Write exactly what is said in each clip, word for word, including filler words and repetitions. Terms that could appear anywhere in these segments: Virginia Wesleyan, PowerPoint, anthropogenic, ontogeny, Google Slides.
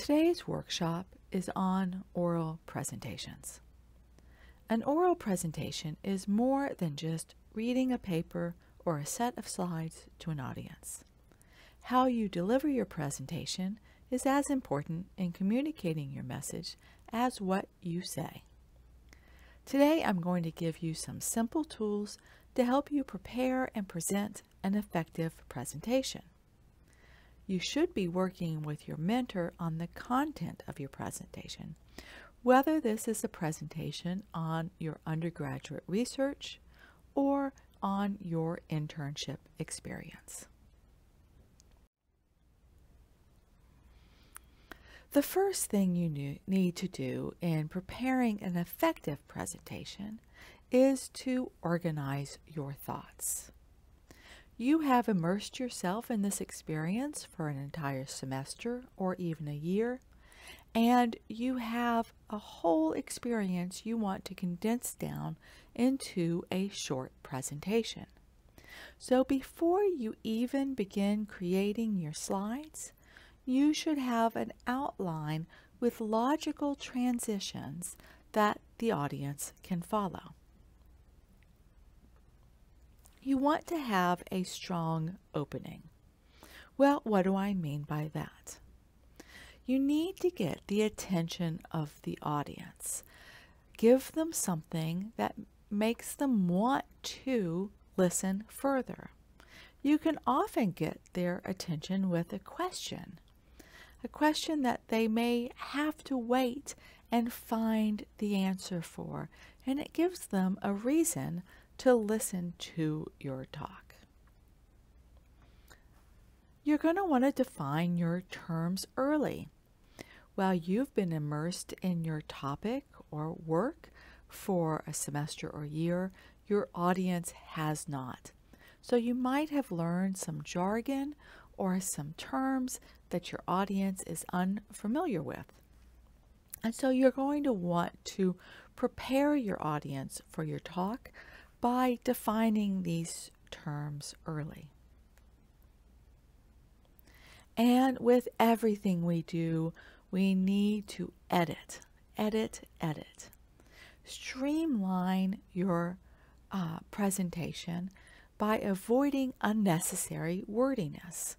Today's workshop is on oral presentations. An oral presentation is more than just reading a paper or a set of slides to an audience. How you deliver your presentation is as important in communicating your message as what you say. Today I'm going to give you some simple tools to help you prepare and present an effective presentation. You should be working with your mentor on the content of your presentation, whether this is a presentation on your undergraduate research or on your internship experience. The first thing you need to do in preparing an effective presentation is to organize your thoughts. You have immersed yourself in this experience for an entire semester or even a year, and you have a whole experience you want to condense down into a short presentation. So before you even begin creating your slides, you should have an outline with logical transitions that the audience can follow. You want to have a strong opening. Well, what do I mean by that? You need to get the attention of the audience. Give them something that makes them want to listen further. You can often get their attention with a question. A question that they may have to wait and find the answer for, and it gives them a reason to listen to your talk. You're going to want to define your terms early. While you've been immersed in your topic or work for a semester or year, your audience has not. So you might have learned some jargon or some terms that your audience is unfamiliar with. And so you're going to want to prepare your audience for your talk by defining these terms early. And with everything we do, we need to edit, edit, edit. Streamline your uh, presentation by avoiding unnecessary wordiness.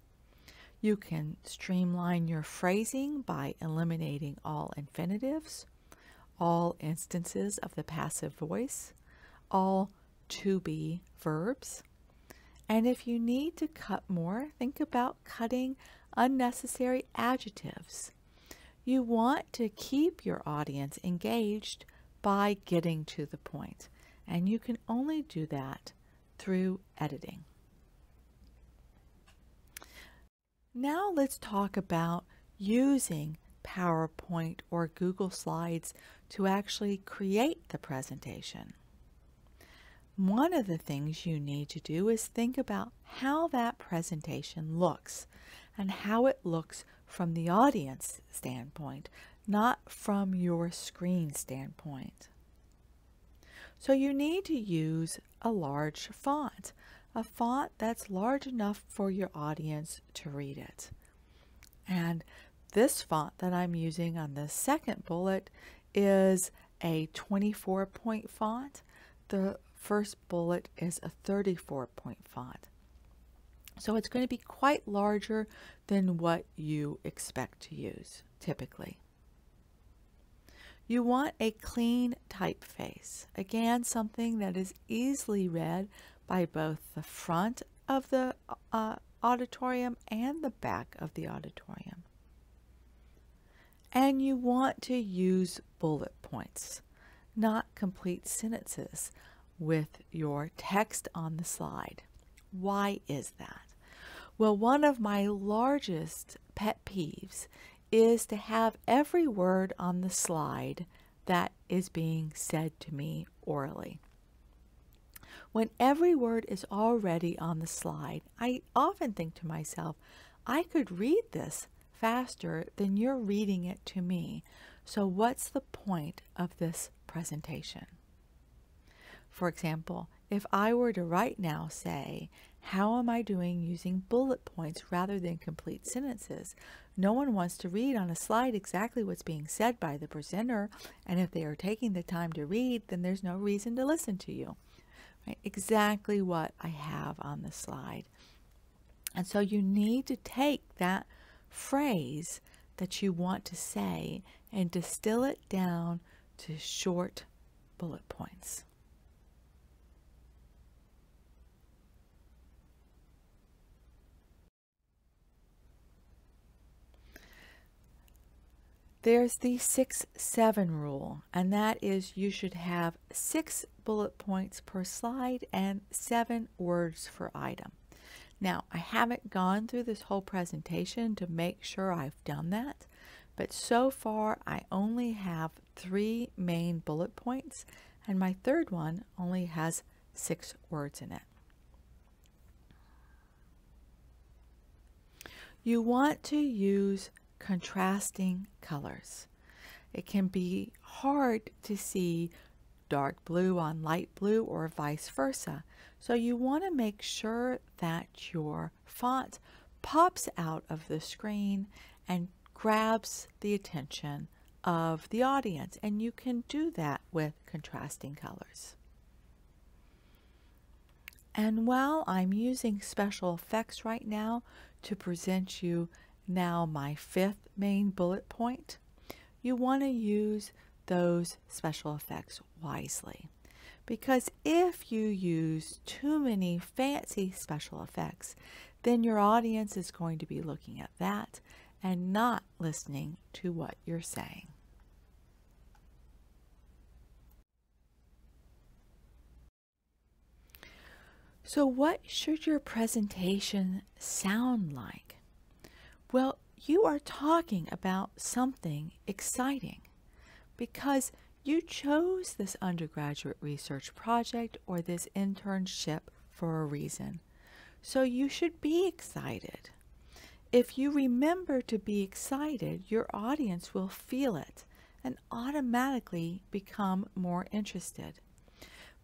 You can streamline your phrasing by eliminating all infinitives, all instances of the passive voice, all to-be verbs. And if you need to cut more, think about cutting unnecessary adjectives. You want to keep your audience engaged by getting to the point, and you can only do that through editing. Now let's talk about using PowerPoint or Google Slides to actually create the presentation. One of the things you need to do is think about how that presentation looks and how it looks from the audience standpoint, not from your screen standpoint. So you need to use a large font. A font that's large enough for your audience to read it. And this font that I'm using on the second bullet is a twenty-four point font. The first bullet is a thirty-four point font. So it's going to be quite larger than what you expect to use typically. You want a clean typeface. Again, something that is easily read by both the front of the uh, auditorium and the back of the auditorium. And you want to use bullet points, not complete sentences, with your text on the slide. Why is that? Well, one of my largest pet peeves is to have every word on the slide that is being said to me orally. When every word is already on the slide, I often think to myself, I could read this faster than you're reading it to me. So what's the point of this presentation? For example, if I were to right now say, How am I doing using bullet points rather than complete sentences? No one wants to read on a slide exactly what's being said by the presenter, and if they are taking the time to read, then there's no reason to listen to you. Right? Exactly what I have on the slide. And so you need to take that phrase that you want to say and distill it down to short bullet points. There's the six seven rule, and that is you should have six bullet points per slide and seven words per item. Now, I haven't gone through this whole presentation to make sure I've done that, but so far I only have three main bullet points, and my third one only has six words in it. You want to use contrasting colors. It can be hard to see dark blue on light blue or vice versa. So you want to make sure that your font pops out of the screen and grabs the attention of the audience. And you can do that with contrasting colors. And while I'm using special effects right now to present you now my fifth main bullet point, you want to use those special effects wisely, because if you use too many fancy special effects, then your audience is going to be looking at that and not listening to what you're saying. So what should your presentation sound like? Well, you are talking about something exciting because you chose this undergraduate research project or this internship for a reason. So you should be excited. If you remember to be excited, your audience will feel it and automatically become more interested.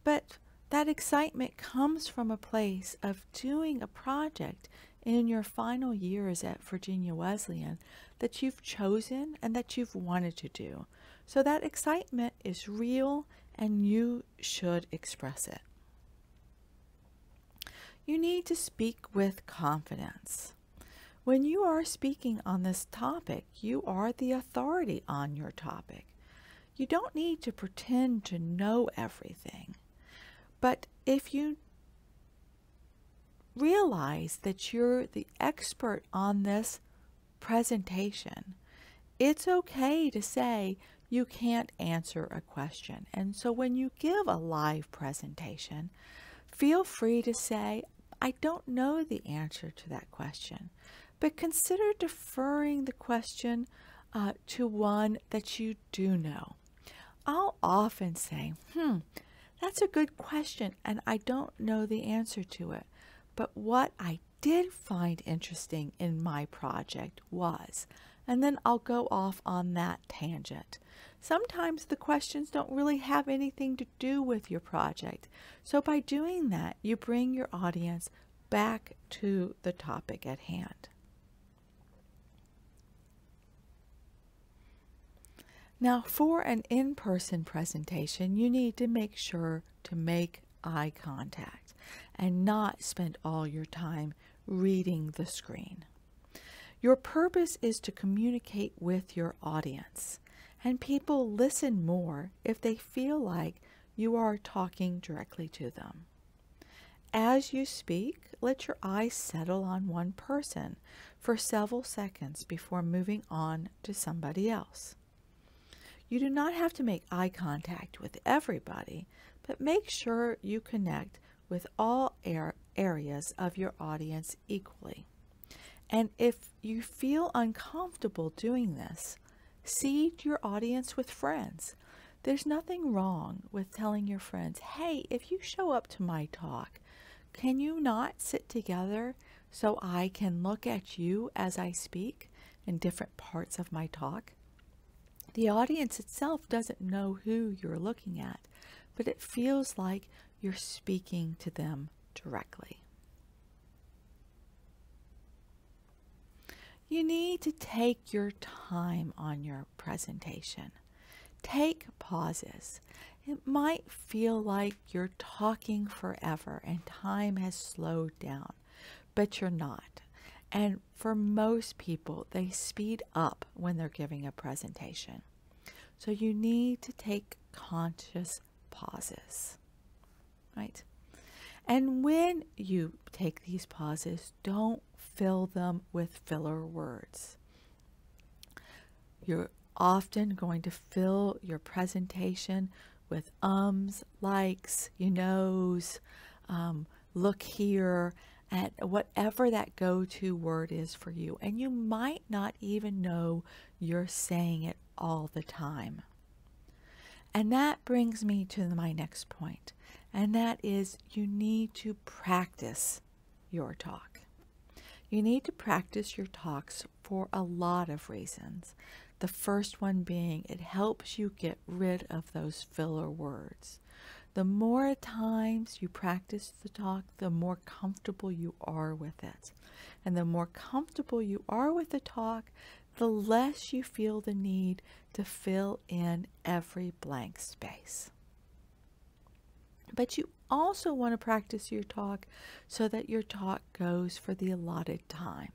But that excitement comes from a place of doing a project in your final years at Virginia Wesleyan that you've chosen and that you've wanted to do. So that excitement is real and you should express it. You need to speak with confidence. When you are speaking on this topic, you are the authority on your topic. You don't need to pretend to know everything, but if you realize that you're the expert on this presentation, it's okay to say you can't answer a question. And so when you give a live presentation, feel free to say, I don't know the answer to that question, but consider deferring the question uh, to one that you do know. I'll often say, hmm, that's a good question and I don't know the answer to it. But what I did find interesting in my project was, and then I'll go off on that tangent. Sometimes the questions don't really have anything to do with your project. So by doing that, you bring your audience back to the topic at hand. Now, for an in-person presentation, you need to make sure to make eye contact and not spend all your time reading the screen. Your purpose is to communicate with your audience, and people listen more if they feel like you are talking directly to them. As you speak, let your eyes settle on one person for several seconds before moving on to somebody else. You do not have to make eye contact with everybody, but make sure you connect with all areas of your audience equally. And if you feel uncomfortable doing this, seed your audience with friends. There's nothing wrong with telling your friends, hey, if you show up to my talk, can you not sit together so I can look at you as I speak in different parts of my talk? The audience itself doesn't know who you're looking at, but it feels like you're speaking to them directly. You need to take your time on your presentation. Take pauses. It might feel like you're talking forever and time has slowed down, but you're not. And for most people, they speed up when they're giving a presentation. So you need to take conscious pauses, right? And when you take these pauses, don't fill them with filler words. You're often going to fill your presentation with ums, likes, you knows, um, look here, and whatever that go-to word is for you. And you might not even know you're saying it all the time. And that brings me to my next point, and that is you need to practice your talk. You need to practice your talks for a lot of reasons. The first one being it helps you get rid of those filler words. The more times you practice the talk, the more comfortable you are with it. And the more comfortable you are with the talk, the less you feel the need to fill in every blank space. But you also want to practice your talk so that your talk goes for the allotted time.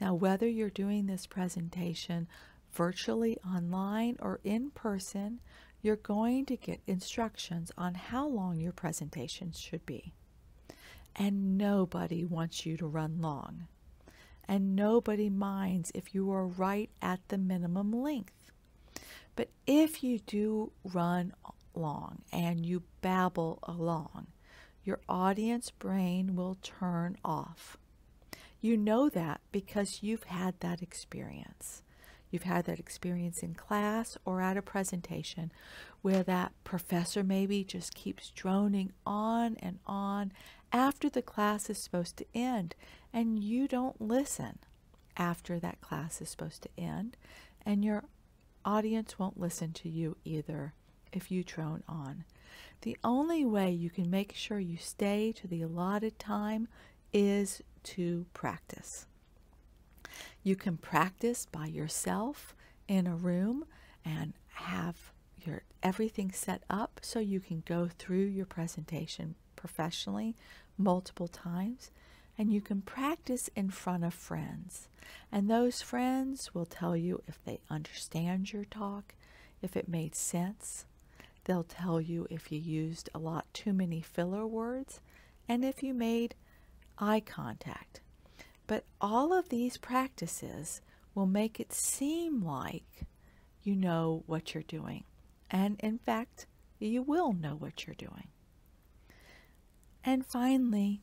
Now, whether you're doing this presentation virtually online or in person, you're going to get instructions on how long your presentation should be. And nobody wants you to run long. And nobody minds if you are right at the minimum length. But if you do run long and you babble along, your audience brain will turn off. You know that because you've had that experience. You've had that experience in class or at a presentation where that professor maybe just keeps droning on and on after the class is supposed to end, and you don't listen after that class is supposed to end, and your audience won't listen to you either if you drone on. The only way you can make sure you stay to the allotted time is to practice. You can practice by yourself in a room and have your everything set up so you can go through your presentation professionally multiple times, and you can practice in front of friends, and those friends will tell you if they understand your talk, if it made sense. They'll tell you if you used a lot too many filler words and if you made eye contact. But all of these practices will make it seem like you know what you're doing. And in fact, you will know what you're doing. And finally,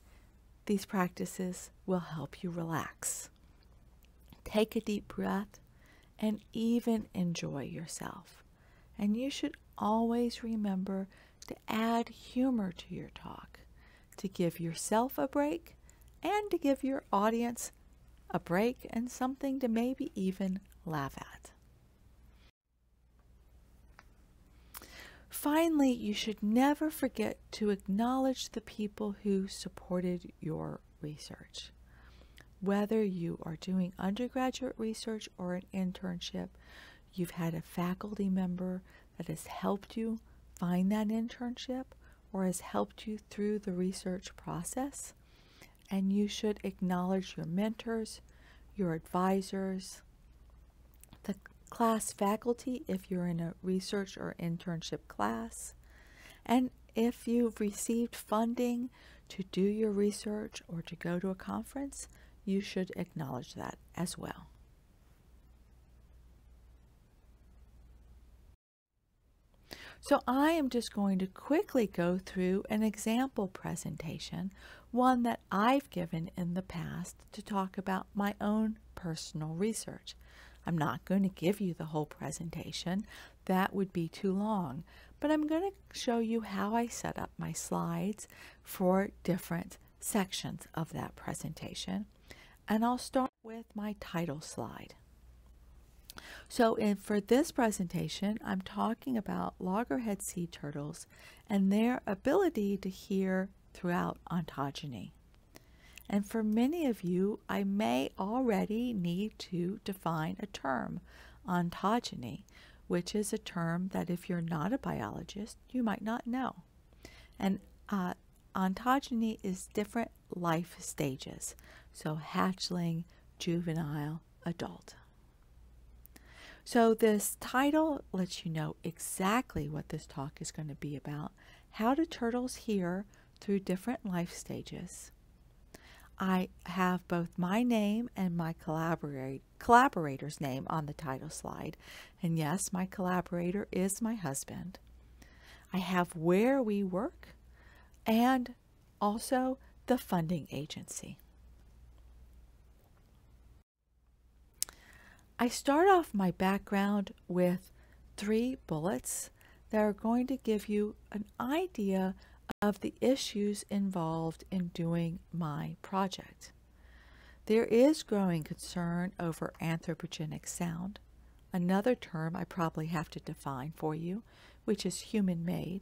these practices will help you relax. Take a deep breath and even enjoy yourself. And you should always remember to add humor to your talk, to give yourself a break, and to give your audience a break and something to maybe even laugh at. Finally, you should never forget to acknowledge the people who supported your research. Whether you are doing undergraduate research or an internship, you've had a faculty member that has helped you find that internship or has helped you through the research process. And you should acknowledge your mentors, your advisors, the class faculty if you're in a research or internship class, and if you've received funding to do your research or to go to a conference, you should acknowledge that as well. So I am just going to quickly go through an example presentation, one that I've given in the past to talk about my own personal research. I'm not going to give you the whole presentation. That would be too long, but I'm going to show you how I set up my slides for different sections of that presentation. And I'll start with my title slide. So in, for this presentation, I'm talking about loggerhead sea turtles and their ability to hear throughout ontogeny. And for many of you, I may already need to define a term, ontogeny, which is a term that if you're not a biologist, you might not know. And uh, ontogeny is different life stages. So hatchling, juvenile, adult. So this title lets you know exactly what this talk is going to be about. How do turtles hear through different life stages? I have both my name and my collaborate, collaborator's name on the title slide. And yes, my collaborator is my husband. I have where we work and also the funding agency. I start off my background with three bullets that are going to give you an idea of the issues involved in doing my project. There is growing concern over anthropogenic sound, another term I probably have to define for you, which is human-made.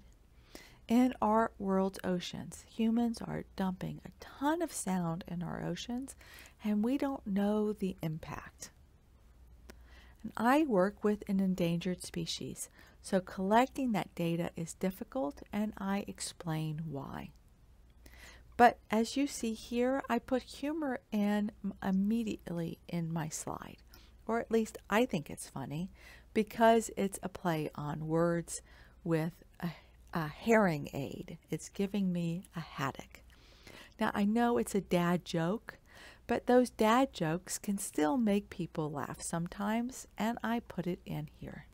In our world's oceans, humans are dumping a ton of sound in our oceans, and we don't know the impact. And I work with an endangered species, so collecting that data is difficult, and I explain why. But as you see here, I put humor in immediately in my slide, or at least I think it's funny, because it's a play on words with a a herring aid. It's giving me a haddock. Now I know it's a dad joke, but those dad jokes can still make people laugh sometimes, and I put it in here.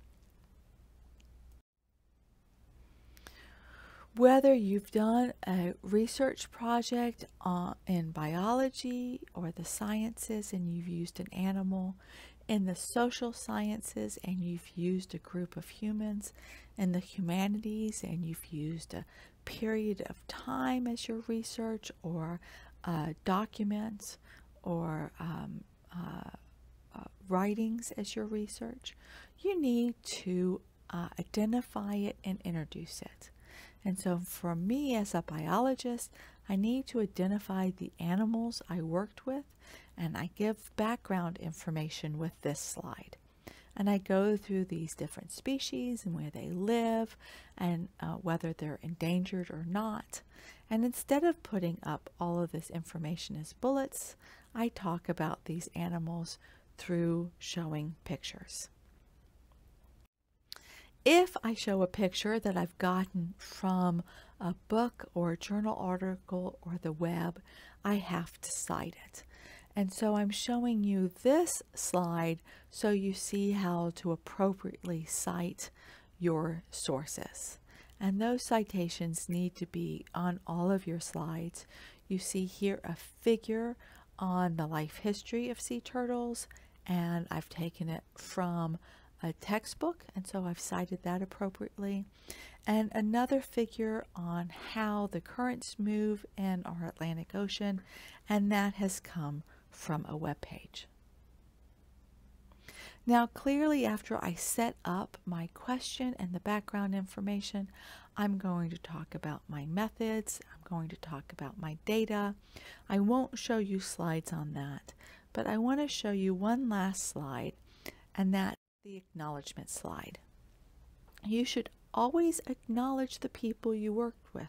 Whether you've done a research project uh, in biology or the sciences and you've used an animal, in the social sciences and you've used a group of humans, in the humanities and you've used a period of time as your research, or uh, documents, or um, uh, uh, writings as your research, you need to uh, identify it and introduce it. And so for me as a biologist, I need to identify the animals I worked with, and I give background information with this slide. And I go through these different species and where they live, and uh, whether they're endangered or not. And instead of putting up all of this information as bullets, I talk about these animals through showing pictures. If I show a picture that I've gotten from a book or a journal article or the web, I have to cite it. And so I'm showing you this slide so you see how to appropriately cite your sources. And those citations need to be on all of your slides. You see here a figure on the life history of sea turtles, and I've taken it from a textbook, and so I've cited that appropriately, and another figure on how the currents move in our Atlantic Ocean, and that has come from a web page. Now clearly, after I set up my question and the background information, I'm going to talk about my methods, I'm going to talk about my data. I won't show you slides on that, but I want to show you one last slide, and that's the acknowledgement slide. You should always acknowledge the people you worked with.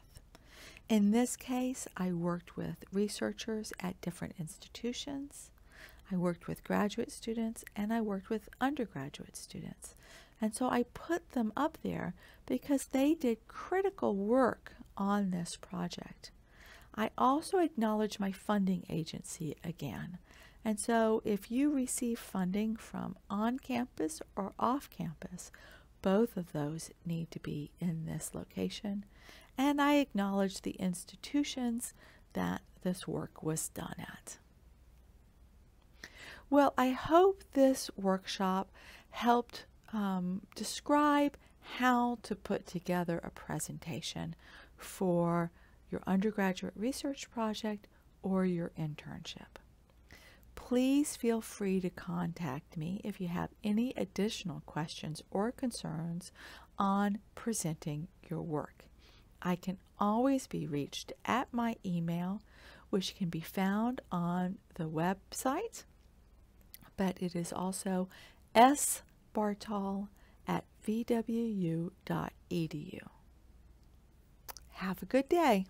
In this case, I worked with researchers at different institutions, I worked with graduate students, and I worked with undergraduate students. And so I put them up there because they did critical work on this project. I also acknowledge my funding agency again. And so if you receive funding from on campus or off campus, both of those need to be in this location. And I acknowledge the institutions that this work was done at. Well, I hope this workshop helped um, describe how to put together a presentation for your undergraduate research project or your internship. Please feel free to contact me if you have any additional questions or concerns on presenting your work. I can always be reached at my email, which can be found on the website, but it is also s bartol at v w u dot e d u. Have a good day.